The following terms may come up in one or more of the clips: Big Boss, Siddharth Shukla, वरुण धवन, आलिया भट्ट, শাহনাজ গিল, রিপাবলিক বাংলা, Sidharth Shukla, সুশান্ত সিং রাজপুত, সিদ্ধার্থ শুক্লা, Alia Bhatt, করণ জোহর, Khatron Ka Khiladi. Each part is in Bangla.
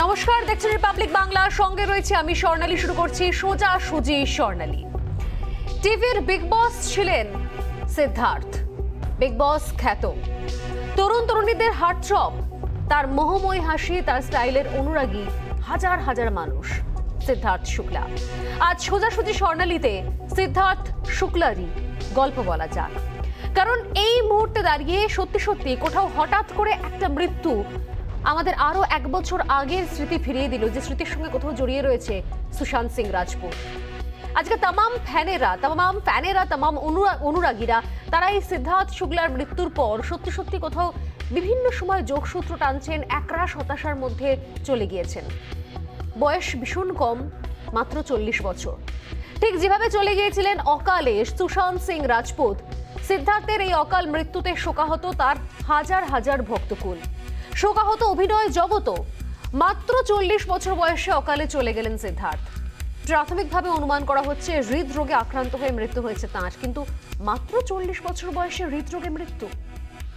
नमस्कार देखছেন রিপাবলিক বাংলা সঙ্গে রয়েছে আমি স্বর্ণালী শুরু করছি সোজা সুজি স্বর্ণালী। টিভির বিগ বস ছিলেন সিদ্ধার্থ। বিগ বস খ্যাত তরুণ তরুণীদের হার্টচপ, তার মোহময় হাসি, তার স্টাইলের অনুরাগী হাজার হাজার মানুষ। সিদ্ধার্থ শুক্লা। আজ সোজা সুজি স্বর্ণালীতে সিদ্ধার্থ শুক্লারই গল্প বলা যাক, কারণ এই মুহূর্তে দাঁড়িয়ে সত্যি সত্যি কোথাও হঠাৎ করে একটা মৃত্যু আমাদের আরো এক বছর আগের স্মৃতি ফিরিয়ে দিল, যে স্মৃতির সঙ্গে কোথাও জড়িয়ে রয়েছে সুশান্ত সিং রাজপুত। আজকে তামাম ফ্যানেরা তামাম অনুরাগীরা তারা এই সিদ্ধার্থ শুক্লার মৃত্যুর পর সত্যি সত্যি কোথাও বিভিন্ন সময় যোগসূত্র টানছেন, একরাশ হতাশার মধ্যে চলে গিয়েছেন। বয়স ভীষণ কম, মাত্র 40 বছর। ঠিক যেভাবে চলে গিয়েছিলেন অকালে সুশান্ত সিং রাজপুত, সিদ্ধার্থের এই অকাল মৃত্যুতে শোকাহত তার হাজার হাজার ভক্তকুল, শোকাহত অভিনয় জগত। মাত্র 40 বছর বয়সে অকালে চলে গেলেন সিদ্ধার্থ। প্রাথমিকভাবে অনুমান করা হচ্ছে হৃদরোগে আক্রান্ত হয়ে মৃত্যু হয়েছে তাঁর, কিন্তু মাত্র 40 বছর বয়সে হৃদরোগে মৃত্যু,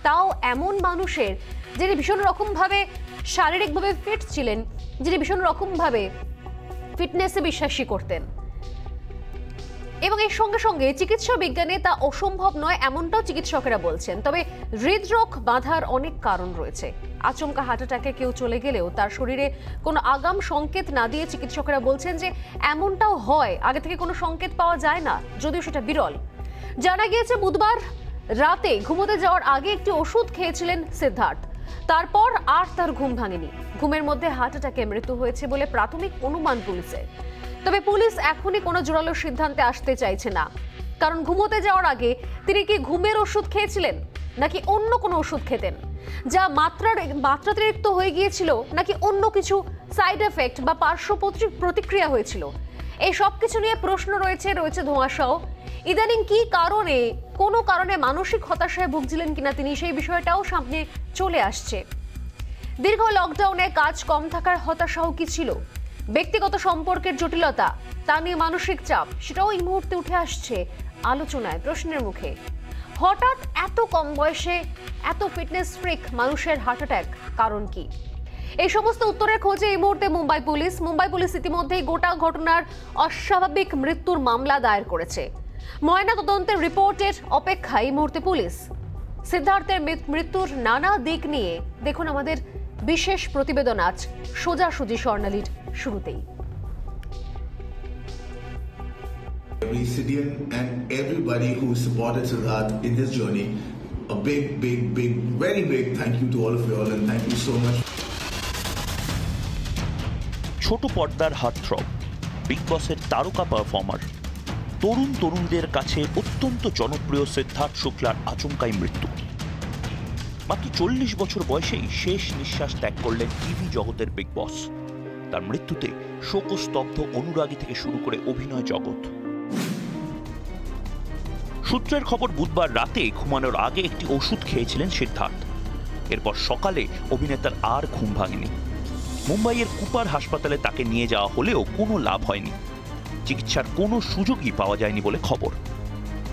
তাও এমন মানুষের যিনি ভীষণ রকমভাবে শারীরিকভাবে ফিট ছিলেন, যিনি ভীষণ রকমভাবে ফিটনেসে বিশ্বাসী করতেন, এবং এর সঙ্গে সঙ্গে চিকিৎসা বিজ্ঞানে তা অসম্ভব নয় এমনটাও চিকিৎসকেরা বলছেন। তবে হৃদরোগ বাঁধার অনেক কারণ রয়েছে। আচমকা হার্ট অ্যাটাকে কেউ চলে গেলেও তার শরীরে কোনো আগাম সংকেত না দিয়ে চিকিৎসকেরা বলছেন যে এমনটাও হয়, আগে থেকে কোনো সংকেত পাওয়া যায় না, যদিও সেটা বিরল। জানা গিয়েছে বুধবার রাতে ঘুমোতে যাওয়ার আগে একটি ওষুধ খেয়েছিলেন সিদ্ধার্থ, তারপর আর তার ঘুম ভাঙেনি। ঘুমের মধ্যে হার্ট অ্যাটাকে মৃত্যু হয়েছে বলে প্রাথমিক অনুমান পুলিশের। তবে পুলিশ এখনই কোনো জোরালো সিদ্ধান্তে আসতে চাইছে না, কারণ ঘুমোতে যাওয়ার আগে তিনি কি ঘুমের ওষুধ খেয়েছিলেন, নাকি অন্য কোনো ওষুধ খেতেন যা মাত্রাতিরিক্ত হয়ে গিয়েছিল, নাকি অন্য কিছু সাইড এফেক্ট বা পার্শ্ব প্রতিক্রিয়া হয়েছিল, এই সব কিছু নিয়ে প্রশ্ন রয়েছে ধোঁয়াশাও। ইদানিং কি কারণে, কোনো কারণে মানসিক হতাশায় ভুগছিলেন কিনা তিনি, সেই বিষয়টাও সামনে চলে আসছে। দীর্ঘ লকডাউনে কাজ কম থাকার হতাশাও কি ছিল, ব্যক্তিগত সম্পর্কের জটিলতা, তা নিয়ে মানসিক চাপ, সেটাও এই মুহূর্তে উঠে আসছে আলোচনায়, প্রশ্নের মুখে। হঠাৎ এত কম বয়সে এত ফিটনেস ফ্রিক মানুষের হার্ট অ্যাটাক, কারণ কি? এই সমস্ত উত্তরের খোঁজে এই মুহূর্তে মুম্বাই পুলিশ ইতিমধ্যেই গোটা ঘটনার অস্বাভাবিক মৃত্যুর মামলা দায়ের করেছে। ময়না তদন্তের রিপোর্টের অপেক্ষা এই মুহূর্তে পুলিশ। সিদ্ধার্থের মৃত্যুর নানা দিক নিয়ে দেখুন আমাদের বিশেষ প্রতিবেদন আজ সোজাসুজি স্বর্ণালীর শুরুতেই। Every Siddhian and everybody who supported Siddharth in his journey, a big, big, big, very big thank you to all of you all and thank you so much. ছোট পর্দার হার্টথ্রব, বিগ বসের তারকা পারফর্মার, তরুণ তরুণীদের কাছে অত্যন্ত জনপ্রিয় সিদ্ধার্থ শুক্লার আচমকাই মৃত্যু। মাত্র 40 বছর বয়সেই শেষ নিঃশ্বাস ত্যাগ করলেন টিভি জগতের বিগ বস। তার মৃত্যুতে শোকস্তব্ধ অনুরাগী থেকে শুরু করে অভিনয় জগৎ। সূত্রের খবর বুধবার রাতে ঘুমানোর আগে একটি ওষুধ খেয়েছিলেন সিদ্ধার্থ, এরপর সকালে অভিনেতার আর ঘুম ভাঙেনি। মুম্বাইয়ের কুপার হাসপাতালে তাকে নিয়ে যাওয়া হলেও কোনো লাভ হয়নি, চিকিৎসার কোনো সুযোগই পাওয়া যায়নি বলে খবর।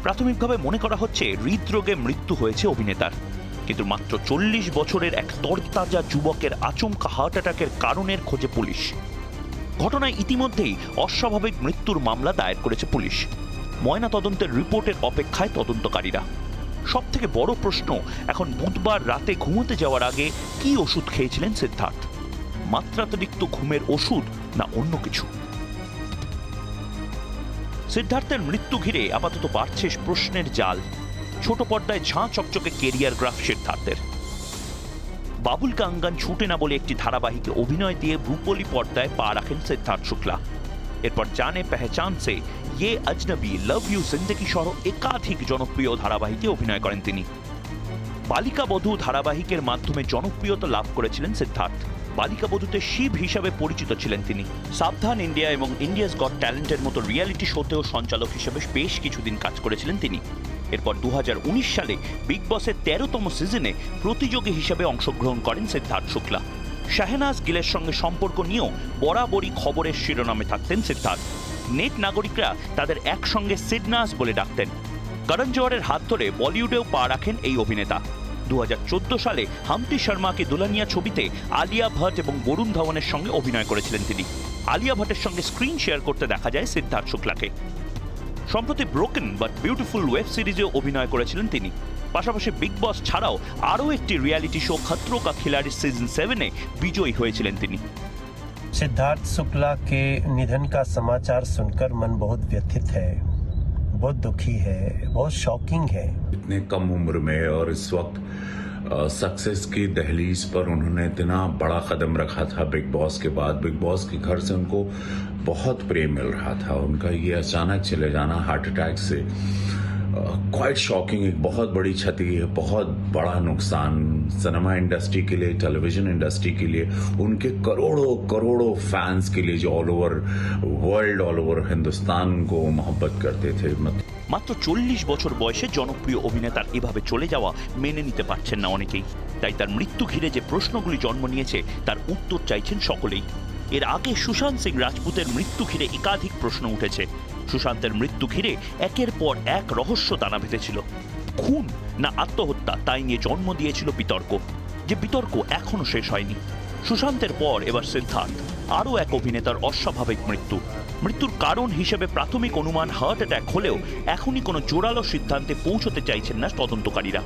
প্রাথমিকভাবে মনে করা হচ্ছে হৃদরোগে মৃত্যু হয়েছে অভিনেতার, কিন্তু মাত্র 40 বছরের এক তরতাজা যুবকের আচমকা হার্ট অ্যাটাকের কারণের খোঁজে পুলিশ। ঘটনায় ইতিমধ্যেই অস্বাভাবিক মৃত্যুর মামলা দায়ের করেছে পুলিশ। ময়নাতদন্তের রিপোর্টের অপেক্ষায় তদন্তকারীরা। সবথেকে বড় প্রশ্ন এখন বুধবার রাতে ঘুমোতে যাওয়ার আগে কি ওষুধ খেয়েছিলেন সিদ্ধার্থ, মাত্রাতিরিক্ত ঘুমের ওষুধ না অন্য কিছু? সিদ্ধার্থের মৃত্যু ঘিরে আপাতত বাড়ছে প্রশ্নের জাল। ছোট পর্দায় ঝাঁ চকচকে কেরিয়ার গ্রাফ সিদ্ধার্থের। বাবুল কাঙ্গান ছুটে না বলে একটি ধারাবাহিকে অভিনয় দিয়ে রূপলি পর্দায় পা রাখেন সিদ্ধার্থ শুক্লা। এরপর জানে পেহচান সে, ইয়ে আজনবি, লাভ ইউ জিন্দেগি সহ একাধিক জনপ্রিয় ধারাবাহিকে অভিনয় করেন তিনি। বালিকা বধূ ধারাবাহিকের মাধ্যমে জনপ্রিয়তা লাভ করেছিলেন সিদ্ধার্থ। বালিকা বধূতে শিব হিসাবে পরিচিত ছিলেন তিনি। সাবধান ইন্ডিয়া এবং ইন্ডিয়াস গট ট্যালেন্টের মতো রিয়ালিটি শোতেও সঞ্চালক হিসেবে বেশ কিছুদিন কাজ করেছিলেন তিনি। এরপর 2019 সালে বিগ বসের 13তম সিজনে প্রতিযোগী হিসেবে অংশগ্রহণ করেন সিদ্ধার্থ শুক্লা। শাহনাজ গিলের সঙ্গে সম্পর্ক নিয়েও বরাবরই খবরের শিরোনামে থাকতেন সিদ্ধার্থ। নেট নাগরিকরা তাদের একসঙ্গে সিডনাস বলে ডাকতেন। করণ জোহরের হাত ধরে বলিউডেও পা রাখেন এই অভিনেতা। 2014 साले हाम्टी शर्मा के दुल्हनिया छबिते आलिया भट्ट और वरुण धवनेर संगे अभिनय करेछिलेन। आलिया भट्टेर संगे स्क्रीन शेयर करते देखा जाए सिद्धार्थ शुक्लाके। सम्प्रति ब्रोकेन बाट ब्यूटिफुल वेब सीरीजे अभिनय करेछिलेन तिनि। पाशापाशी बिग बॉस छाड़ाओ आरो एकटी रियलिटी शो खतरों का खिलाड़ी सीजन 7 विजयी हयेछिलेन तिनि। सिद्धार्थ शुक्ला के निधन का समाचार सुनकर मन बहुत व्यथित है, बहुत दुखी है, बहुत शॉकिंग है। इतने कम उम्र में और इस वक्त सक्सेस की दहलीज पर उन्होंने इतना बड़ा कदम रखा था। बिग बॉस के बाद बिग बॉस के घर से उनको बहुत प्रेम मिल रहा था, उनका ये अचानक चले जाना हार्ट अटैक से क्वाइट शॉकिंग, एक बहुत बड़ी क्षति है, बहुत बड़ा नुकसान सिनेमा इंडस्ट्री के लिए, टेलीविजन इंडस्ट्री के लिए, उनके करोड़ों करोड़ों फैंस के लिए जो all over world all over Hindustan को मोहब्बत करते थे। मात्र 40 বছর বয়সে জনপ্রিয় অভিনেতার এভাবে চলে যাওয়া মেনে নিতে পারছেন না অনেকেই। তাই তার মৃত্যু ঘিরে যে প্রশ্নগুলি জন্ম নিয়েছে তার উত্তর চাইছেন সকলেই। এর আগে সুশান্ত সিং রাজপুতের মৃত্যু ঘিরে একাধিক প্রশ্ন উঠেছে। সুশান্তের মৃত্যু ঘিরে একের পর এক রহস্য দানা বেঁধেছিল। খুন না আত্মহত্যা তাই নিয়ে জন্ম দিয়েছিল বিতর্ক, যে বিতর্ক এখনো শেষ হয়নি। সুশান্তের পর এবার সিদ্ধার্থ, আরও এক অভিনেতার অস্বাভাবিক মৃত্যু। মৃত্যুর কারণ হিসেবে প্রাথমিক অনুমান হার্ট অ্যাটাক হলেও এখনই কোনো জোরালো সিদ্ধান্তে পৌঁছতে চাইছেন না তদন্তকারীরা।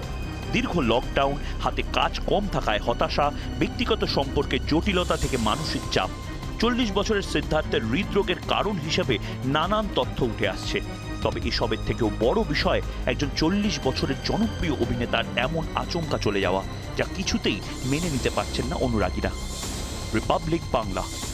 দীর্ঘ লকডাউন, হাতে কাজ কম থাকায় হতাশা, ব্যক্তিগত সম্পর্কে জটিলতা থেকে মানসিক চাপ, ৪০ বছরের সিদ্ধার্থের হৃদরোগের কারণ হিসেবে নানান তথ্য উঠে আসছে। তবে এসবের থেকেও বড় বিষয় একজন ৪০ বছরের জনপ্রিয় অভিনেতার এমন আচমকা চলে যাওয়া, যা কিছুতেই মেনে নিতে পারছেন না অনুরাগীরা। রিপাবলিক বাংলা।